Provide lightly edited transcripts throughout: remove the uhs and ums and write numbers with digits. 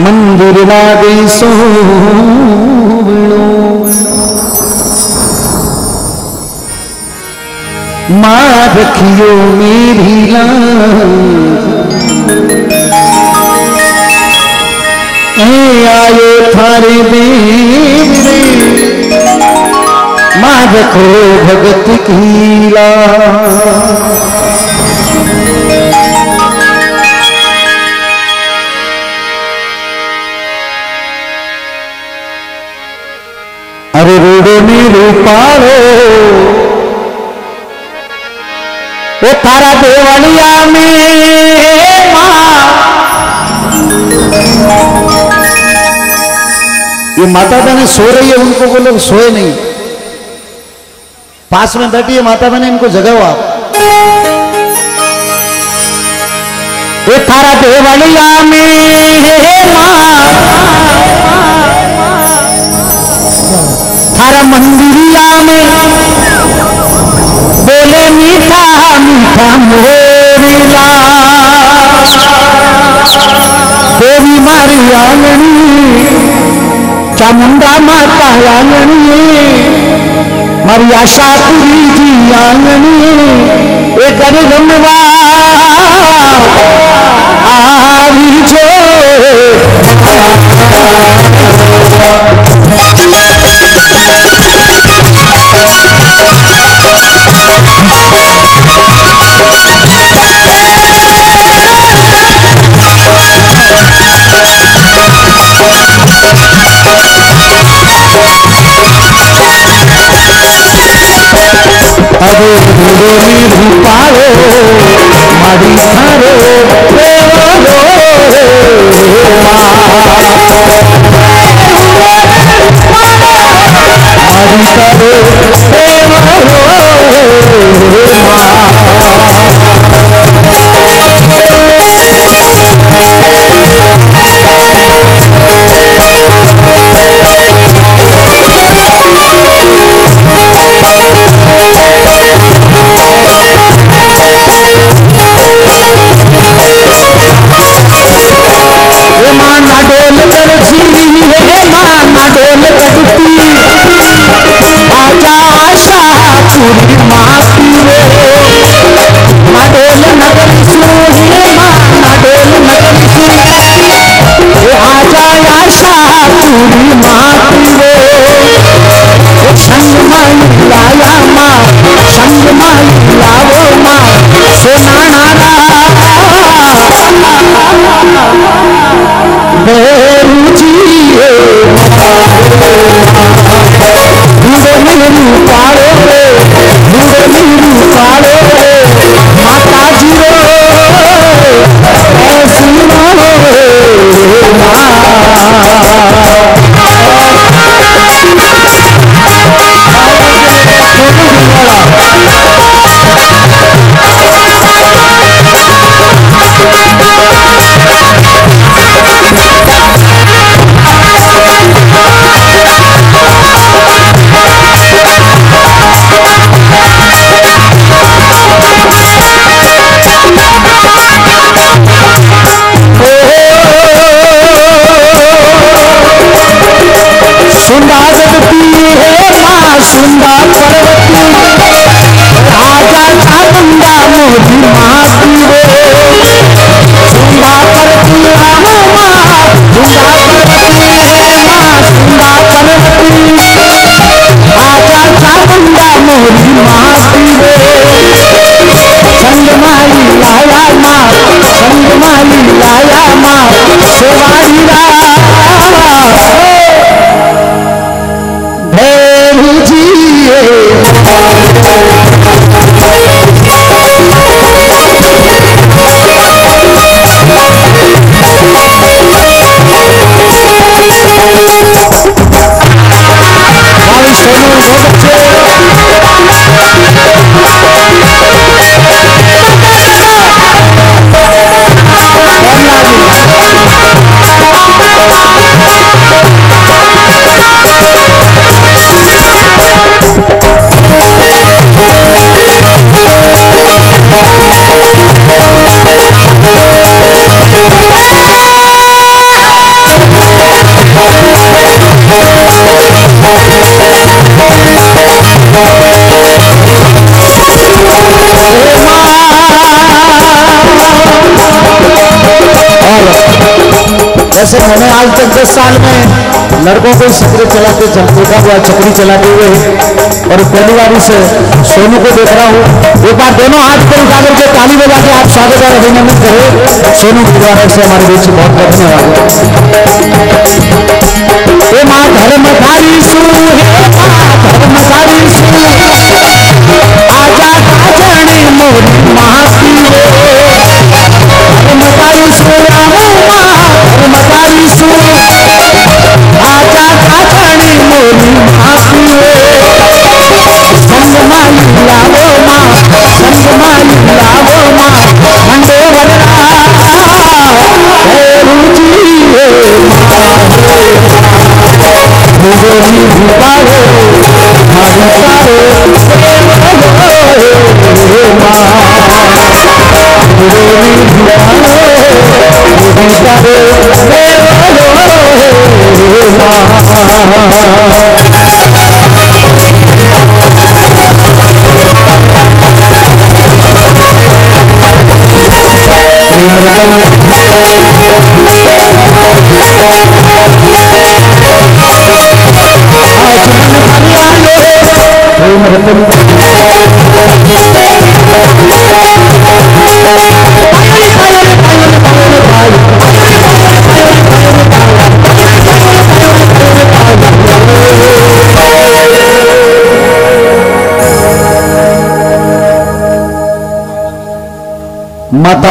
मंदिर लागे सोहणो मां रखियो मेरी लाज ऐ आयो थारे देवरे मां रखो भगत की लाज। अरे रोड़ो मेरे पारो वो थारा देवलिया में ये माता बहने सो रही है, उनको वो लोग सोए नहीं, पास में बैठी है माता बहने, इनको जगाओ आप। वो थारा देवलिया में थारा मंदिरिया में बोले मीठा मीठा मोरी लाज देवी मारी आंगणी चामुंडा माता आंगणी मारी आशा पूरी जी आंगणी ए करे रमवा आवी जो अरे रोड़ो मेरी पारो मारी थारो देवलो रे माँ मारी थारो देवलो रे ऐसे मैंने आज तक 10 साल में लड़कों को सिगरेट चलाते देखा हुआ, चक्री चलाते हुए, और पहली बार से सोनू को देख रहा हूँ। एक बार दोनों हाथ को उठा करके ताली बजा के आप स्वागत और अभिनंदन करें। सोनू के द्वारा से हमारे बीच बहुत बहुत माता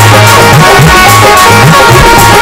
है। भक्त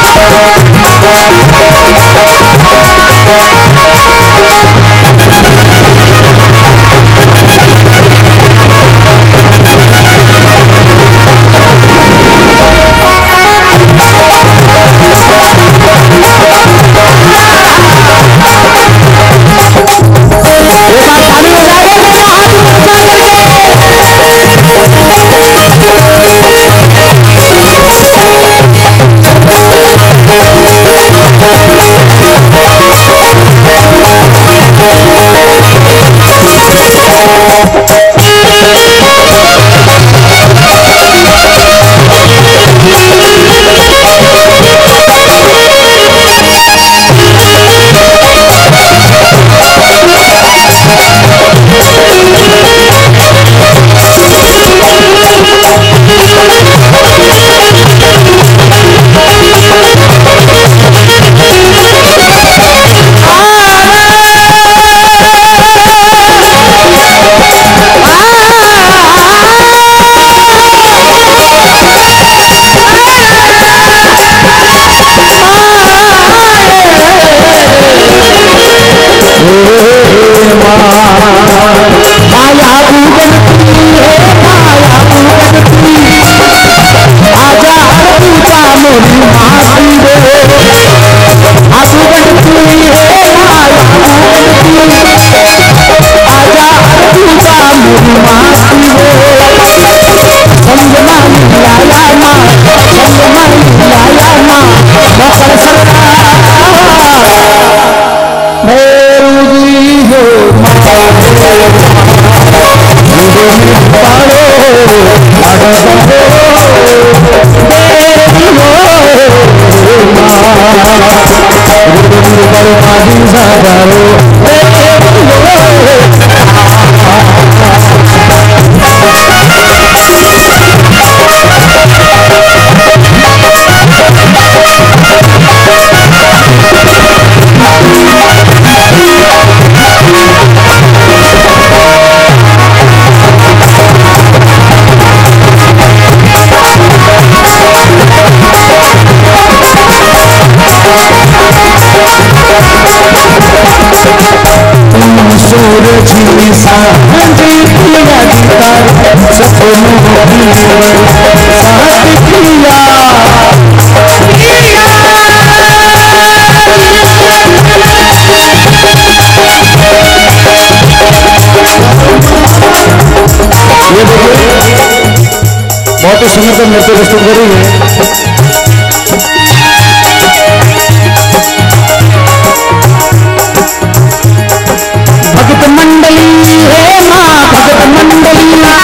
मंडली है मां, भक्त मंडली।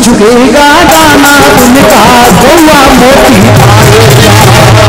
झुकेगा दाना उनका दुआ मोती हंस चुभेगा दाना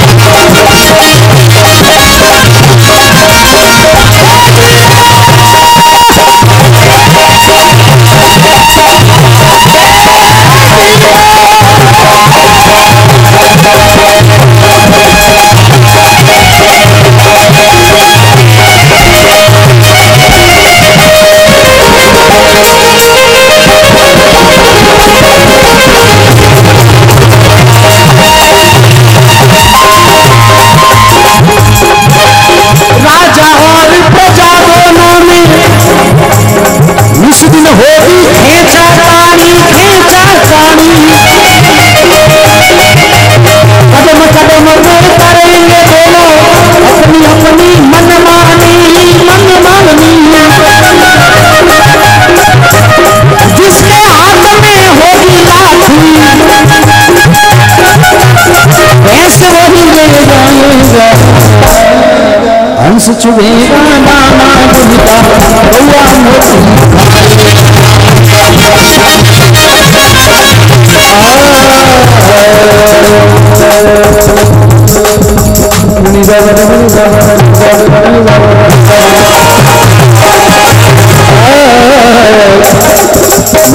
उनका दुआ मोती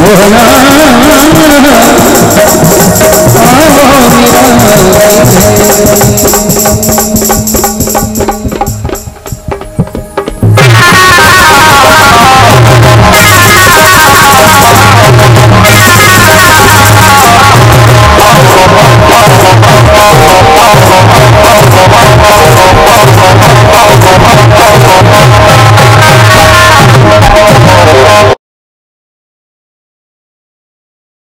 मोहना